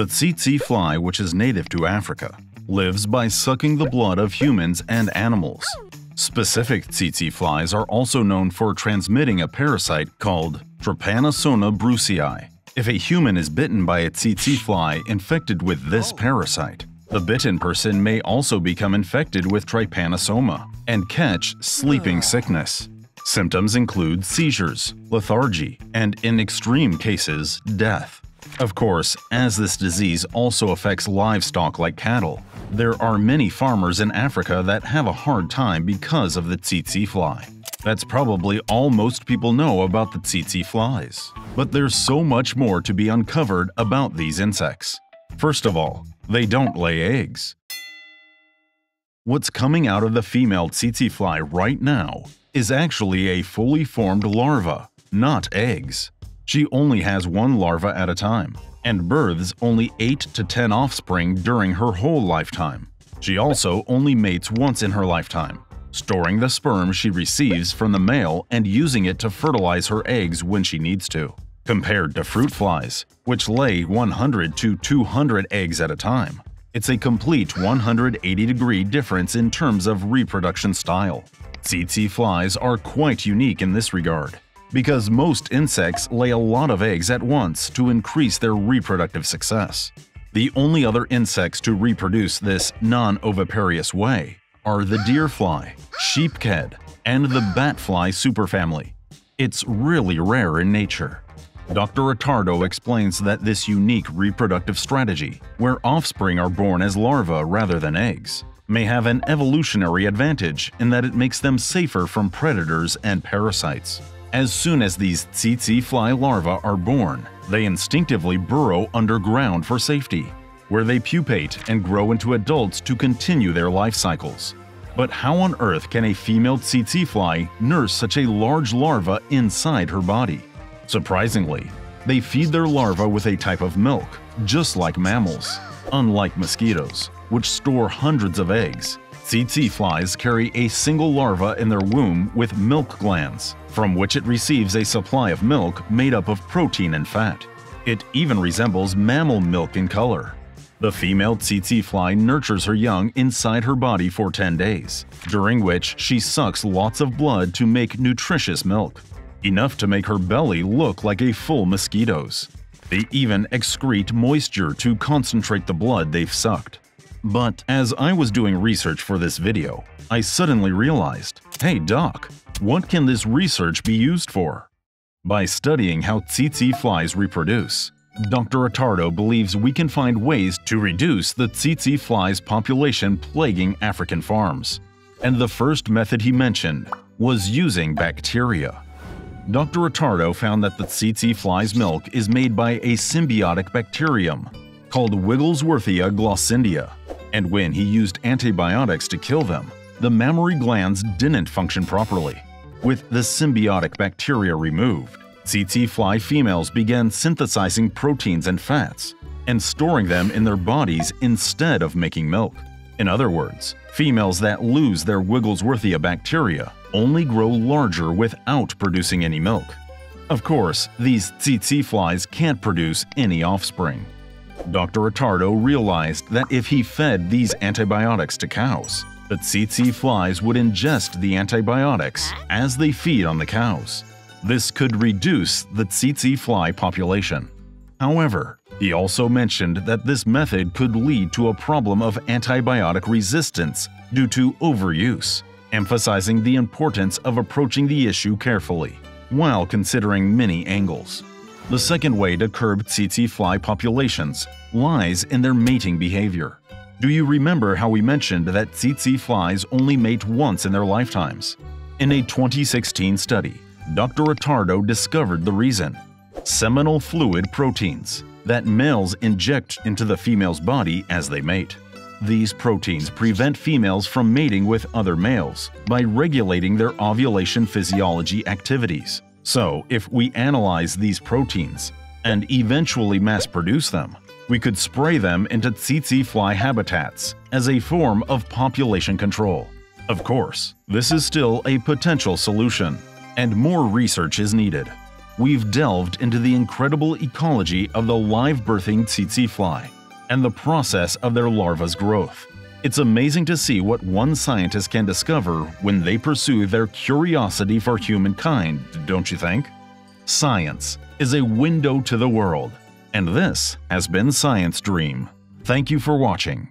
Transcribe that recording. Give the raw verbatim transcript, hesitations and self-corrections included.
The tsetse fly, which is native to Africa, lives by sucking the blood of humans and animals. Specific tsetse flies are also known for transmitting a parasite called Trypanosoma brucei. If a human is bitten by a tsetse fly infected with this parasite, the bitten person may also become infected with trypanosoma and catch sleeping sickness. Symptoms include seizures, lethargy, and in extreme cases, death. Of course, as this disease also affects livestock like cattle, there are many farmers in Africa that have a hard time because of the tsetse fly. That's probably all most people know about the tsetse flies. But there's so much more to be uncovered about these insects. First of all, they don't lay eggs. What's coming out of the female tsetse fly right now is actually a fully formed larva, not eggs. She only has one larva at a time, and births only eight to ten offspring during her whole lifetime. She also only mates once in her lifetime, storing the sperm she receives from the male and using it to fertilize her eggs when she needs to, compared to fruit flies, which lay one hundred to two hundred eggs at a time. It's a complete one hundred eighty degree difference in terms of reproduction style. Tsetse flies are quite unique in this regard, because most insects lay a lot of eggs at once to increase their reproductive success. The only other insects to reproduce this non-oviparous way are the deer fly, sheephead, and the bat fly superfamily. It's really rare in nature. Doctor Attardo explains that this unique reproductive strategy, where offspring are born as larvae rather than eggs, may have an evolutionary advantage in that it makes them safer from predators and parasites. As soon as these tsetse fly larvae are born, they instinctively burrow underground for safety, where they pupate and grow into adults to continue their life cycles. But how on earth can a female tsetse fly nurse such a large larva inside her body? Surprisingly, they feed their larvae with a type of milk, just like mammals. Unlike mosquitoes, which store hundreds of eggs, tsetse flies carry a single larva in their womb with milk glands, from which it receives a supply of milk made up of protein and fat. It even resembles mammal milk in color. The female tsetse fly nurtures her young inside her body for ten days, during which she sucks lots of blood to make nutritious milk, enough to make her belly look like a full mosquito's. They even excrete moisture to concentrate the blood they've sucked. But as I was doing research for this video, I suddenly realized, hey doc, what can this research be used for? By studying how tsetse flies reproduce, Doctor Attardo believes we can find ways to reduce the tsetse fly's population plaguing African farms. And the first method he mentioned was using bacteria. Doctor Attardo found that the tsetse fly's milk is made by a symbiotic bacterium called Wigglesworthia glossinidia, and when he used antibiotics to kill them, the mammary glands didn't function properly. With the symbiotic bacteria removed, tsetse fly females began synthesizing proteins and fats and storing them in their bodies instead of making milk. In other words, females that lose their Wigglesworthia bacteria only grow larger without producing any milk. Of course, these tsetse flies can't produce any offspring. Doctor Attardo realized that if he fed these antibiotics to cows, the tsetse flies would ingest the antibiotics as they feed on the cows. This could reduce the tsetse fly population. However, he also mentioned that this method could lead to a problem of antibiotic resistance due to overuse, emphasizing the importance of approaching the issue carefully, while considering many angles. The second way to curb tsetse fly populations lies in their mating behavior. Do you remember how we mentioned that tsetse flies only mate once in their lifetimes? In a twenty sixteen study, Doctor Attardo discovered the reason: seminal fluid proteins that males inject into the female's body as they mate. These proteins prevent females from mating with other males by regulating their ovulation physiology activities. So, if we analyze these proteins and eventually mass-produce them, we could spray them into tsetse fly habitats as a form of population control. Of course, this is still a potential solution, and more research is needed. we've delved into the incredible ecology of the live-birthing tsetse fly and the process of their larva's growth. It's amazing to see what one scientist can discover when they pursue their curiosity for humankind, don't you think? Science is a window to the world, and this has been Science Dream. Thank you for watching.